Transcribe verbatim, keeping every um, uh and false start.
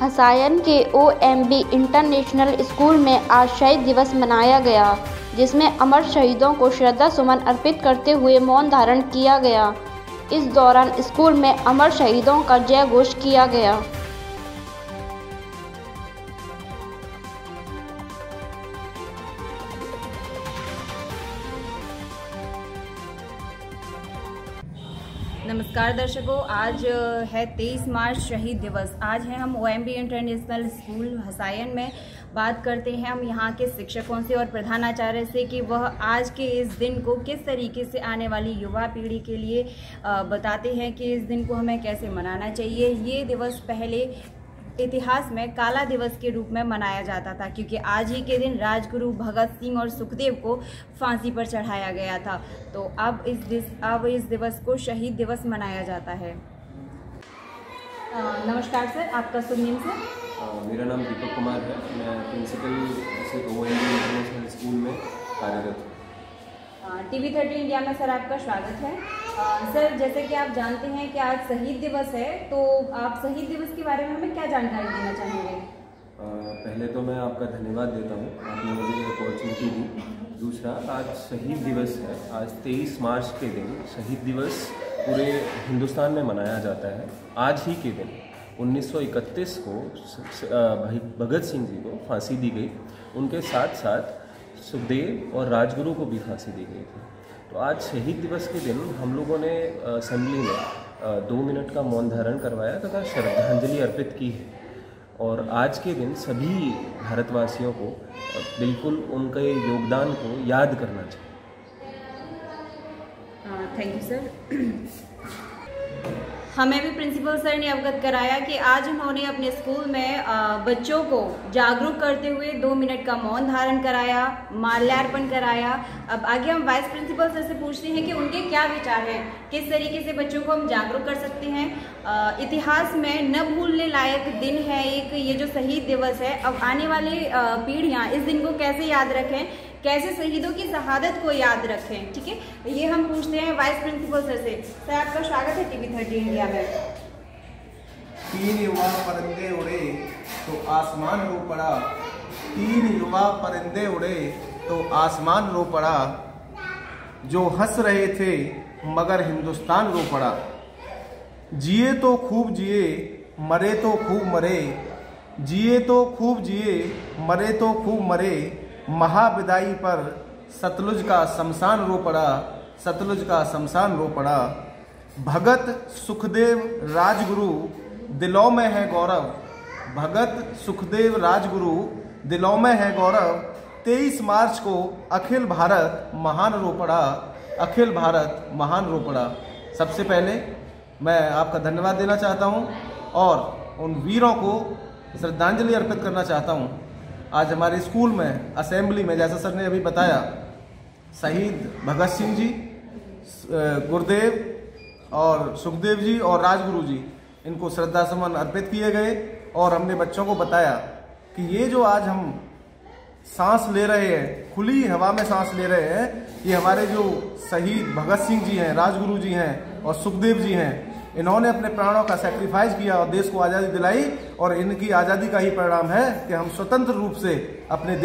हसायन के O M B international school में आज शहीद दिवस मनाया गया, जिसमें अमर शहीदों को श्रद्धा सुमन अर्पित करते हुए मौन धारण किया गया। इस दौरान स्कूल में अमर शहीदों का जय घोष किया गया। नमस्कार दर्शकों, आज है तेईस मार्च शहीद दिवस। आज है हम O M B international school Hasayan में। बात करते हैं हम यहाँ के शिक्षकों से और प्रधानाचार्य से कि वह आज के इस दिन को किस तरीके से आने वाली युवा पीढ़ी के लिए बताते हैं कि इस दिन को हमें कैसे मनाना चाहिए। ये दिवस पहले इतिहास में काला दिवस के रूप में मनाया जाता था, क्योंकि आज ही के दिन राजगुरु भगत सिंह और सुखदेव को फांसी पर चढ़ाया गया था। तो अब इस दिस अब इस दिवस को शहीद दिवस मनाया जाता है। आ, नमस्कार सर, आपका शुभ नाम सर? मेरा नाम दीपक कुमार है। मैं principal O M B international school में कार्यरत हूँ। टी वी थर्टी इंडिया में सर आपका स्वागत है। आ, सर, जैसे कि आप जानते हैं कि आज शहीद दिवस है, तो आप शहीद दिवस के बारे में हमें क्या जानकारी देना चाहेंगे? पहले तो मैं आपका धन्यवाद देता हूँ, आपने मुझे ये अपॉर्चुनिटी दी। दूसरा, आज शहीद दिवस है। आज तेईस मार्च के दिन शहीद दिवस पूरे हिंदुस्तान में मनाया जाता है। आज ही के दिन उन्नीस सौ इकतीस को भगत सिंह जी को फांसी दी गई, उनके साथ साथ सुखदेव और राजगुरु को भी फांसी दी गई थी। तो आज शहीद दिवस के दिन हम लोगों ने असेंबली में दो मिनट का मौन धारण करवाया तथा श्रद्धांजलि अर्पित की है। और आज के दिन सभी भारतवासियों को बिल्कुल उनके योगदान को याद करना चाहिए। Thank you sir. हमें भी प्रिंसिपल सर ने अवगत कराया कि आज उन्होंने अपने स्कूल में बच्चों को जागरूक करते हुए दो मिनट का मौन धारण कराया, माल्यार्पण कराया। अब आगे हम वाइस प्रिंसिपल सर से पूछते हैं कि उनके क्या विचार हैं, किस तरीके से बच्चों को हम जागरूक कर सकते हैं। इतिहास में न भूलने लायक दिन है एक, ये जो शहीद दिवस है। अब आने वाली पीढ़ियाँ इस दिन को कैसे याद रखें, कैसे शहीदों की शहादत को याद रखें, ठीक है, ये हम पूछते हैं वाइस प्रिंसिपल सर से। सर, आपका स्वागत है टी वी थर्टी इंडिया में। तीन युवा परिंदे उड़े तो आसमान रो पड़ा, तीन युवा परिंदे उड़े तो आसमान रो पड़ा, जो हंस रहे थे मगर हिंदुस्तान रो पड़ा। जिए तो खूब जिए, मरे तो खूब मरे, जिए तो खूब जिए, मरे तो खूब मरे, महाविदाई पर सतलुज का शमशान रो पड़ा, सतलुज का शमशान रो पड़ा। भगत सुखदेव राजगुरु दिलों में है गौरव, भगत सुखदेव राजगुरु दिलों में है गौरव, तेईस मार्च को अखिल भारत महान रो पड़ा, अखिल भारत महान रो पड़ा। सबसे पहले मैं आपका धन्यवाद देना चाहता हूं और उन वीरों को श्रद्धांजलि अर्पित करना चाहता हूं। आज हमारे स्कूल में असेंबली में, जैसा सर ने अभी बताया, शहीद भगत सिंह जी, गुरुदेव और सुखदेव जी और राजगुरु जी, इनको श्रद्धा सुमन अर्पित किए गए। और हमने बच्चों को बताया कि ये जो आज हम सांस ले रहे हैं, खुली हवा में सांस ले रहे हैं, ये हमारे जो शहीद भगत सिंह जी हैं, राजगुरु जी हैं और सुखदेव जी हैं, इन्होंने अपने प्राणों का सैक्रिफाइस किया और देश को आज़ादी दिलाई। और इनकी आज़ादी का ही परिणाम है कि हम स्वतंत्र रूप से अपने देश